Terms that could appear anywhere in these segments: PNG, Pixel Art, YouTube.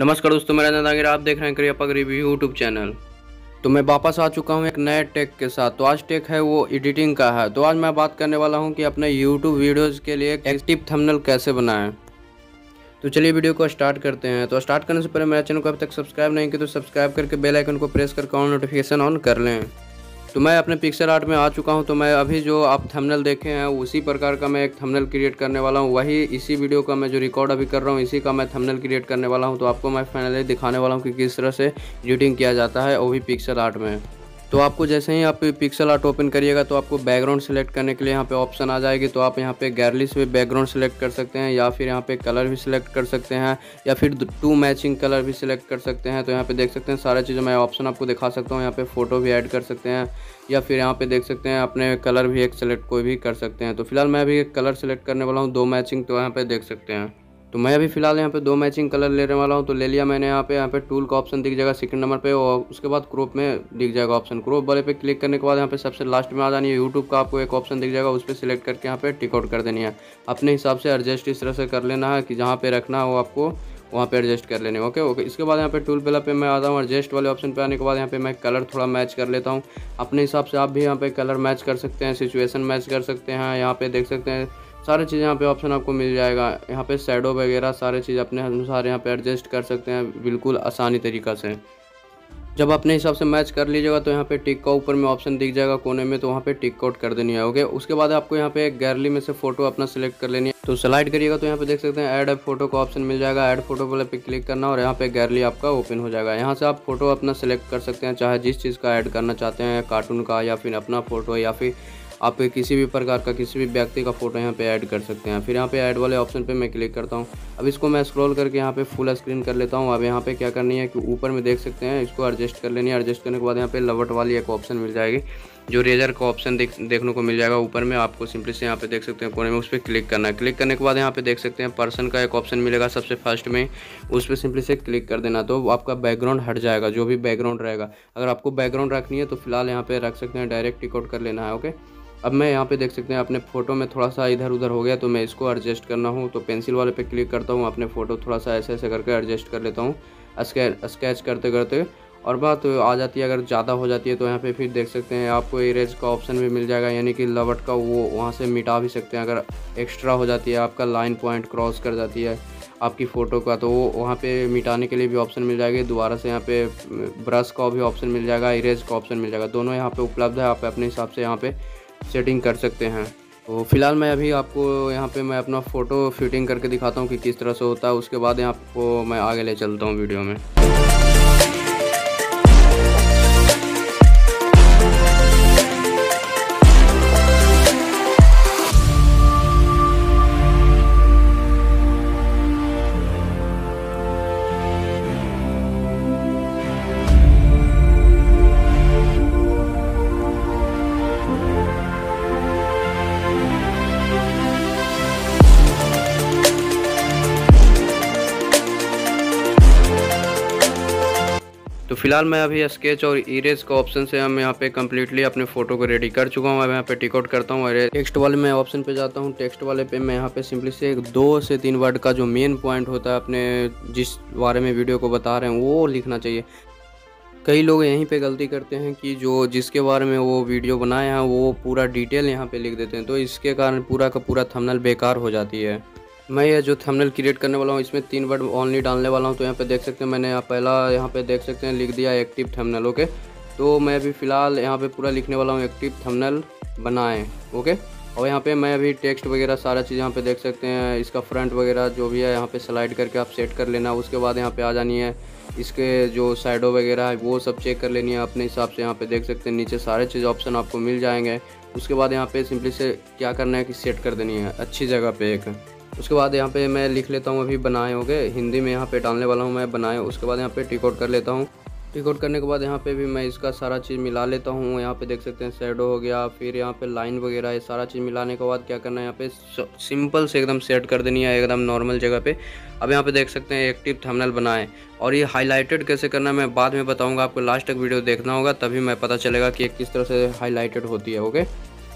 नमस्कार दोस्तों, मेरा नाम है, आप देख रहे हैं क्रियापक रिव्यू यूट्यूब चैनल। तो मैं वापस आ चुका हूं एक नए टेक के साथ। तो आज टेक है वो एडिटिंग का है। तो आज मैं बात करने वाला हूं कि अपने यूट्यूब वीडियोस के लिए एक टिप थंबनेल कैसे बनाएं। तो चलिए वीडियो को स्टार्ट करते हैं। तो स्टार्ट करने से पहले मेरे चैनल को अभी तक सब्सक्राइब नहीं किया तो सब्सक्राइब करके बेल आइकन को प्रेस करके ऑल नोटिफिकेशन ऑन कर लें। तो मैं अपने पिक्सेल आर्ट में आ चुका हूं। तो मैं अभी जो आप थंबनेल देखे हैं उसी प्रकार का मैं एक थंबनेल क्रिएट करने वाला हूं। वही इसी वीडियो का मैं जो रिकॉर्ड अभी कर रहा हूं इसी का मैं थंबनेल क्रिएट करने वाला हूं। तो आपको मैं फाइनली दिखाने वाला हूं कि किस तरह से एडिटिंग किया जाता है, वो भी पिक्सेल आर्ट में। तो आपको जैसे ही आप पिक्सेल आर्ट ओपन करिएगा तो आपको बैकग्राउंड सेलेक्ट करने के लिए यहाँ पे ऑप्शन आ जाएगी। तो आप यहाँ पे गैलरी से भी बैकग्राउंड सेलेक्ट कर सकते हैं, या फिर यहाँ पे कलर भी सिलेक्ट कर सकते हैं, या फिर टू मैचिंग कलर भी सिलेक्ट कर सकते हैं। तो यहाँ पे देख सकते हैं सारा चीज़ मैं ऑप्शन आपको दिखा सकता हूँ। यहाँ पे फ़ोटो भी ऐड कर सकते हैं, या फिर यहाँ पे देख सकते हैं अपने कलर भी एक सेलेक्ट कोई भी कर सकते हैं। तो फिलहाल मैं अभी एक कलर सेलेक्ट करने वाला हूँ, दो मैचिंग। तो यहाँ पे देख सकते हैं तो मैं अभी फ़िलहाल यहाँ पे दो मैचिंग कलर लेने वाला हूँ। तो ले लिया मैंने। यहाँ पे टूल का ऑप्शन दिख जाएगा सेकंड नंबर पे, और उसके बाद क्रॉप में दिख जाएगा ऑप्शन। क्रॉप वाले पे क्लिक करने के बाद यहाँ पे सबसे लास्ट में आ जानी है यूट्यूब का आपको एक ऑप्शन दिख जाएगा। उस पर सिलेक्ट करके यहाँ पे टिक आउट कर देनी है। अपने हिसाब से एडजस्ट इस तरह से कर लेना है कि जहाँ पे रखना है वो आपको वहाँ पे एडजस्ट कर लेने। ओके। इसके बाद यहाँ पे टूल वाला पे मैं आता हूँ। एडजस्ट वाले ऑप्शन पे आने के बाद यहाँ पे मैं कलर थोड़ा मैच कर लेता हूँ। अपने हिसाब से आप भी यहाँ पे कलर मैच कर सकते हैं, सिचुएशन मैच कर सकते हैं। यहाँ पे देख सकते हैं सारे चीज़ यहाँ पे ऑप्शन आपको मिल जाएगा। यहाँ पे शैडो वगैरह सारे चीज़ अपने अनुसार यहाँ पे एडजस्ट कर सकते हैं बिल्कुल आसानी तरीक़ा से। जब अपने हिसाब से मैच कर लीजिएगा तो यहाँ पे टिक का ऊपर में ऑप्शन दिख जाएगा कोने में, तो वहाँ पे टिक आउट कर देनी है। ओके। उसके बाद आपको यहाँ पे गैलरी में से फोटो अपना सेलेक्ट कर लेनी है। तो स्लाइड करिएगा तो यहाँ पे देख सकते हैं ऐड फोटो का ऑप्शन मिल जाएगा। ऐड फोटो वाले पे क्लिक करना और यहाँ पे गैलरी आपका ओपन हो जाएगा। यहाँ से आप फोटो अपना सेलेक्ट कर सकते हैं, चाहे जिस चीज़ का ऐड करना चाहते हैं, कार्टून का या फिर अपना फोटो, या फिर आप किसी भी प्रकार का किसी भी व्यक्ति का फोटो यहाँ पे ऐड कर सकते हैं। फिर यहाँ पे ऐड वाले ऑप्शन पे मैं क्लिक करता हूँ। अब इसको मैं स्क्रॉल करके यहाँ पे फुल स्क्रीन कर लेता हूँ। अब यहाँ पे क्या करनी है कि ऊपर में देख सकते हैं इसको एडजस्ट कर लेनी है। एडजस्ट करने के बाद यहाँ पे लवट वाली एक ऑप्शन मिल जाएगी, जो रेजर का ऑप्शन देखने को मिल जाएगा ऊपर में। आपको सिंपली से यहाँ पे देख सकते हैं कोने में, उस पर क्लिक करना है। क्लिक करने के बाद यहाँ पे देख सकते हैं पर्सन का एक ऑप्शन मिलेगा सबसे फर्स्ट में, उस पर सिंपली से क्लिक कर देना। तो आपका बैकग्राउंड हट जाएगा, जो भी बैकग्राउंड रहेगा। अगर आपको बैकग्राउंड रखनी है तो फिलहाल यहाँ पे रख सकते हैं, डायरेक्ट टिक आउट कर लेना है। ओके। अब मैं यहाँ पे देख सकते हैं अपने फ़ोटो में थोड़ा सा इधर उधर हो गया, तो मैं इसको एडजस्ट करना हूँ। तो पेंसिल वाले पे क्लिक करता हूँ, अपने फ़ोटो थोड़ा सा ऐसे ऐसे करके एडजस्ट कर लेता हूँ स्केच करते करते। और बात तो आ जाती है, अगर ज़्यादा हो जाती है तो यहाँ पे फिर देख सकते हैं आपको इरेज का ऑप्शन भी मिल जाएगा, यानी कि लवट का वो वहाँ से मिटा भी सकते हैं। अगर एक्स्ट्रा हो जाती है, आपका लाइन पॉइंट क्रॉस कर जाती है आपकी फ़ोटो का, तो वो वहाँ पे मिटाने के लिए भी ऑप्शन मिल जाएगी। दोबारा से यहाँ पे ब्रश का भी ऑप्शन मिल जाएगा, इरेज का ऑप्शन मिल जाएगा, दोनों यहाँ पर उपलब्ध है। आप अपने हिसाब से यहाँ पर सेटिंग कर सकते हैं। तो फिलहाल मैं अभी आपको यहाँ पे मैं अपना फ़ोटो फिटिंग करके दिखाता हूँ कि किस तरह से होता है। उसके बाद यहाँ आपको मैं आगे ले चलता हूँ वीडियो में। तो फिलहाल मैं अभी स्केच और इरेज का ऑप्शन से हम यहाँ पे कम्प्लीटली अपने फ़ोटो को रेडी कर चुका हूँ। अब यहाँ पे टिक आउट करता हूँ और टेक्स्ट वाले मैं ऑप्शन पे जाता हूँ। टेक्स्ट वाले पे मैं यहाँ पे सिंपली से 2 से 3 वर्ड का जो मेन पॉइंट होता है अपने जिस बारे में वीडियो को बता रहे हैं वो लिखना चाहिए। कई लोग यहीं पे गलती करते हैं कि जो जिसके बारे में वो वीडियो बनाए हैं वो पूरा डिटेल यहाँ पर लिख देते हैं, तो इसके कारण पूरा का पूरा थंबनेल बेकार हो जाती है। मैं ये जो थंबनेल क्रिएट करने वाला हूँ इसमें 3 वर्ड ओनली डालने वाला हूँ। तो यहाँ पे देख सकते हैं मैंने यहाँ पे देख सकते हैं लिख दिया एक्टिव थंबनेल। ओके। तो मैं अभी फ़िलहाल यहाँ पे पूरा लिखने वाला हूँ एक्टिव थंबनेल बनाएं। ओके। और यहाँ पे मैं अभी टेक्स्ट वगैरह सारा चीज़ यहाँ पे देख सकते हैं, इसका फ्रंट वगैरह जो भी है यहाँ पे स्लाइड करके आप सेट कर लेना। उसके बाद यहाँ पे आ जानी है इसके जो शैडो वगैरह है वो सब चेक कर लेनी है अपने हिसाब से। यहाँ पे देख सकते हैं नीचे सारे चीज़ ऑप्शन आपको मिल जाएंगे। उसके बाद यहाँ पर सिंपली से क्या करना है कि सेट कर देनी है अच्छी जगह पर एक। उसके बाद यहाँ पे मैं लिख लेता हूँ अभी बनाए। ओके। हिंदी में यहाँ पे डालने वाला हूँ मैं बनाए। उसके बाद यहाँ पे टिक आउट कर लेता हूँ। टिक आउट करने के बाद यहाँ पे भी मैं इसका सारा चीज़ मिला लेता हूँ। यहाँ पे देख सकते हैं शैडो हो गया, फिर यहाँ पे लाइन वगैरह, ये सारा चीज़ मिलाने के बाद क्या करना है यहाँ पे सिंपल से एकदम सेट कर देनी है एकदम नॉर्मल जगह पे। अब यहाँ पे देख सकते हैं एक्टिव थंबनेल बनाएं। और ये हाईलाइटेड कैसे करना मैं बाद में बताऊँगा, आपको लास्ट तक वीडियो देखना होगा तभी मैं पता चलेगा कि किस तरह से हाईलाइटेड होती है। ओके।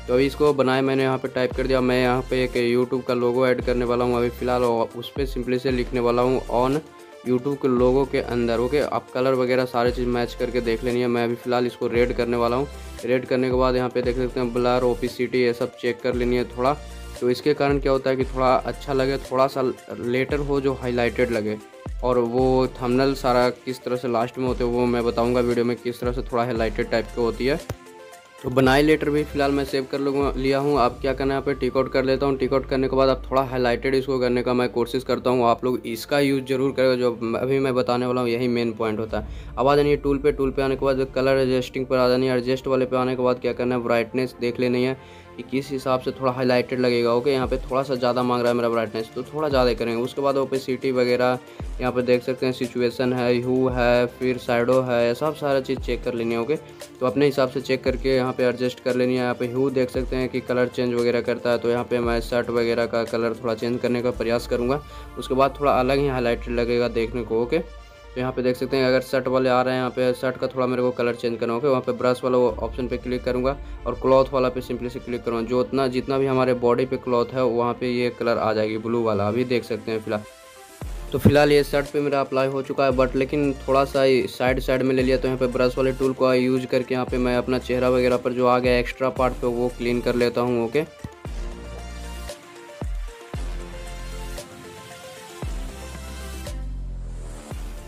तो अभी इसको बनाए मैंने यहाँ पे टाइप कर दिया। मैं यहाँ पे एक YouTube का लोगो ऐड करने वाला हूँ अभी फ़िलहाल, उस पर सिंपली से लिखने वाला हूँ ऑन यूट्यूब के लोगों के अंदर। ओके, आप कलर वगैरह सारे चीज़ मैच करके देख लेनी है। मैं अभी फ़िलहाल इसको रेड करने वाला हूँ। रेड करने के बाद यहाँ पे देख सकते हैं ब्लर, ओपेसिटी, ये सब चेक कर लेनी है थोड़ा। तो इसके कारण क्या होता है कि थोड़ा अच्छा लगे, थोड़ा सा लेटर हो जो हाईलाइटेड लगे। और वो थंबनेल सारा किस तरह से लास्ट में होते हैं वो मैं बताऊँगा वीडियो में, किस तरह से थोड़ा हाईलाइटेड टाइप की होती है। तो बनाई लेटर भी फिलहाल मैं सेव कर लिया हूँ। आप क्या करना है, यहाँ पे टिक आउट कर लेता हूँ। टिक आउट करने के बाद आप थोड़ा हाईलाइटेड इसको करने का मैं कोशिश करता हूँ। आप लोग इसका यूज़ जरूर करेगा, जो अभी मैं बताने वाला हूँ यही मेन पॉइंट होता है। अब आ जानिए टूल पे। टूल पे आने के बाद कलर एडजस्टिंग पर आ जानी है। एडजस्ट वाले पे आने के बाद क्या करना है, ब्राइटनेस देख लेनी है कि किस हिसाब से थोड़ा हाईलाइटेड लगेगा। ओके, यहाँ पे थोड़ा सा ज़्यादा मांग रहा है मेरा ब्राइटनेस, तो थोड़ा ज़्यादा करेंगे। उसके बाद ओपेसिटी वगैरह यहाँ पे देख सकते हैं, सिचुएशन है, ह्यू है, फिर शैडो है, सब सारा चीज़ चेक कर लेनी है। ओके, तो अपने हिसाब से चेक करके यहाँ पे एडजस्ट कर लेनी है। यहाँ पे ह्यू देख सकते हैं कि कलर चेंज वगैरह करता है, तो यहाँ पे मैं शर्ट वगैरह का कलर थोड़ा चेंज करने का प्रयास करूँगा। उसके बाद थोड़ा अलग ही हाईलाइटेड लगेगा देखने को। ओके, तो यहाँ पे देख सकते हैं अगर शर्ट वाले आ रहे हैं, यहाँ पे शर्ट का थोड़ा मेरे को कलर चेंज करना होगा। वहाँ पे ब्रश वाला ऑप्शन पे क्लिक करूँगा और क्लॉथ वाला पे सिंपली से क्लिक करूँगा। जो उतना जितना भी हमारे बॉडी पे क्लॉथ है वहाँ पे ये कलर आ जाएगी ब्लू वाला, अभी देख सकते हैं फिलहाल। तो फिलहाल ये शर्ट पे मेरा अप्लाई हो चुका है, बट लेकिन थोड़ा सा साइड साइड में ले लिया। तो यहाँ पे ब्रश वाले टूल को यूज़ करके यहाँ पे मैं अपना चेहरा वगैरह पर जो आ गया एक्स्ट्रा पार्ट पे वो क्लीन कर लेता हूँ। ओके,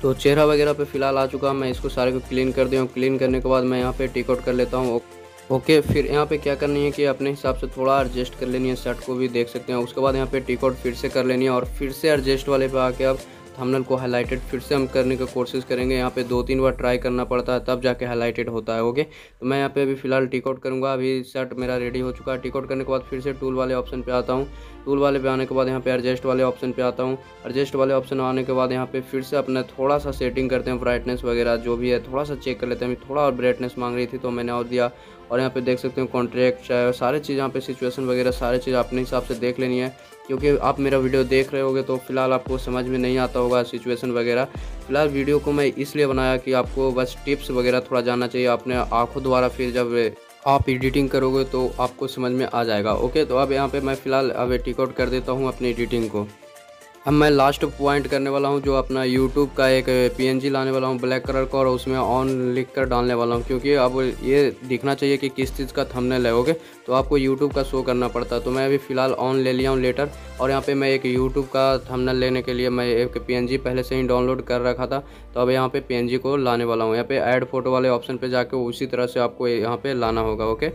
तो चेहरा वगैरह पे फ़िलहाल आ चुका है, मैं इसको सारे को क्लीन कर दिया हूँ। क्लीन करने के बाद मैं यहाँ पे टिक आउट कर लेता हूँ। ओके, फिर यहाँ पे क्या करनी है कि अपने हिसाब से थोड़ा एडजस्ट कर लेनी है शर्ट को भी देख सकते हैं। उसके बाद यहाँ पे टिक आउट फिर से कर लेनी है और फिर से एडजस्ट वाले पे आके अब थंबनेल को हाईलाइटेड फिर से हम करने का कोशिश करेंगे। यहाँ पे 2-3 बार ट्राई करना पड़ता है तब जाके हाईलाइटेड होता है। ओके, तो मैं यहाँ पे अभी फ़िलहाल टिक आउट करूँगा। अभी शर्ट मेरा रेडी हो चुका है। टिक आउट करने के बाद फिर से टूल वाले ऑप्शन पे आता हूँ। टूल वाले पे आने के बाद यहाँ पे एडजस्ट वाले ऑप्शन पे आता हूँ। एडजस्ट वाले ऑप्शन आने के बाद यहाँ पे फिर से अपना थोड़ा सा सेटिंग करते हैं, ब्राइटनेस वगैरह जो भी है थोड़ा सा चेक कर लेते हैं। थोड़ा और ब्राइटनेस मांग रही थी तो मैंने और दिया। और यहाँ पे देख सकते हैं कॉन्ट्रैक्ट है, सारे चीज़ यहाँ पे सिचुएशन वगैरह सारे चीज़ अपने हिसाब से देख लेनी है। क्योंकि आप मेरा वीडियो देख रहे होगे तो फिलहाल आपको समझ में नहीं आता होगा सिचुएशन वगैरह। फिलहाल वीडियो को मैं इसलिए बनाया कि आपको बस टिप्स वगैरह थोड़ा जानना चाहिए अपने आंखों द्वारा, फिर जब आप एडिटिंग करोगे तो आपको समझ में आ जाएगा। ओके, तो अब यहाँ पर मैं फ़िलहाल अब टिक आउट कर देता हूँ अपनी एडिटिंग को। अब मैं लास्ट पॉइंट करने वाला हूं, जो अपना यूट्यूब का एक PNG लाने वाला हूं ब्लैक कलर का, और उसमें ऑन लिख कर डालने वाला हूं। क्योंकि अब ये दिखना चाहिए कि किस चीज़ का थंबनेल है। ओके, तो आपको यूट्यूब का शो करना पड़ता है, तो मैं अभी फ़िलहाल ऑन ले लिया हूं लेटर। और यहाँ पे मैं एक यूट्यूब का थंबनेल लेने के लिए मैं एक PNG पहले से ही डाउनलोड कर रखा था, तो अब यहाँ पर PNG को लाने वाला हूँ। यहाँ पर ऐड फोटो वाले ऑप्शन पर जाकर उसी तरह से आपको यहाँ पर लाना होगा। ओके,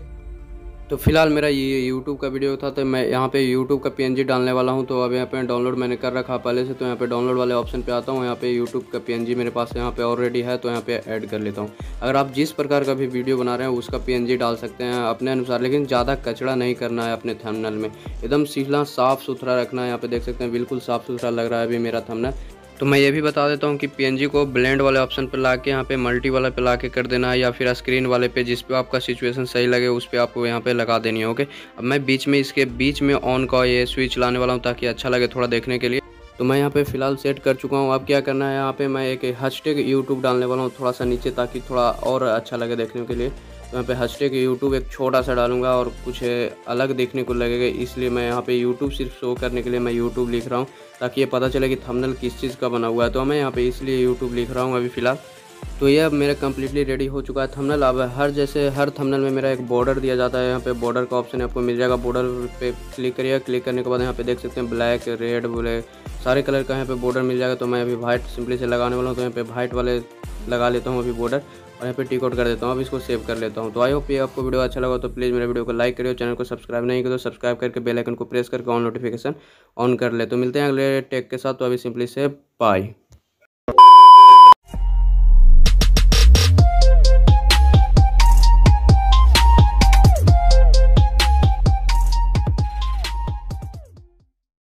तो फिलहाल मेरा ये YouTube का वीडियो था, तो मैं यहाँ पे YouTube का PNG डालने वाला हूँ। तो अब यहाँ पे डाउनलोड मैंने कर रखा पहले से, तो यहाँ पे डाउनलोड वाले ऑप्शन पे आता हूँ। यहाँ पे YouTube का PNG मेरे पास यहाँ पे ऑलरेडी है, तो यहाँ पे ऐड कर लेता हूँ। अगर आप जिस प्रकार का भी वीडियो बना रहे हैं उसका PNG डाल सकते हैं अपने अनुसार, लेकिन ज़्यादा कचड़ा नहीं करना है अपने थंबनेल में। एकदम सीधा साफ़ सुथरा रखना है। यहाँ पर देख सकते हैं बिल्कुल साफ़ सुथरा लग रहा है अभी मेरा थंबनेल। तो मैं ये भी बता देता हूँ कि PNG को ब्लेंड वाले ऑप्शन पर ला के यहाँ पे मल्टी वाला पे ला के कर देना है, या फिर स्क्रीन वाले पे जिस पे आपका सिचुएशन सही लगे उस पे आपको यहाँ पे लगा देनी है। ओके, अब मैं बीच में इसके बीच में ऑन का ये स्विच लाने वाला हूँ ताकि अच्छा लगे थोड़ा देखने के लिए। तो मैं यहाँ पे फ़िलहाल सेट कर चुका हूँ। अब क्या करना है, यहाँ पर मैं एक हैशटैग यूट्यूब डालने वाला हूँ थोड़ा सा नीचे, ताकि थोड़ा और अच्छा लगे देखने के लिए। तो यहाँ पे हैशटैग यूट्यूब एक छोटा सा डालूंगा और कुछ अलग देखने को लगेगा, इसलिए मैं यहाँ पे यूट्यूब सिर्फ शो करने के लिए मैं यूट्यूब लिख रहा हूँ, ताकि ये पता चले कि थंबनेल किस चीज़ का बना हुआ है। तो मैं यहाँ पे इसलिए यूट्यूब लिख रहा हूँ अभी फ़िलहाल। तो ये अब मेरा कम्प्लीटली रेडी हो चुका है थंबनेल। अब हर थंबनेल में मेरा एक बॉर्डर दिया जाता है। यहाँ पे बॉर्डर का ऑप्शन आपको मिल जाएगा, बॉर्डर पे क्लिक करिएगा। क्लिक करने के बाद यहाँ पे देख सकते हैं ब्लैक, रेड, ब्लैक सारे कलर का यहाँ पे बॉर्डर मिल जाएगा। तो मैं अभी व्हाइट सिंपली से लगाने वाला हूँ, तो यहाँ पे व्हाइट वाले लगा लेता हूँ अभी बॉर्डर, और यहाँ पे टिक आउट कर देता हूँ। अब इसको सेव कर लेता हूँ। तो आई होप ये आपको वीडियो अच्छा लगा, तो प्लीज़ मेरे वीडियो को लाइक करिए। चैनल को सब्सक्राइब नहीं करो तो सब्सक्राइब करके बेल आइकन को प्रेस करके ऑल नोटिफिकेशन ऑन कर ले। तो मिलते हैं अगले टेक के साथ। तो अभी सिंपली से बाय।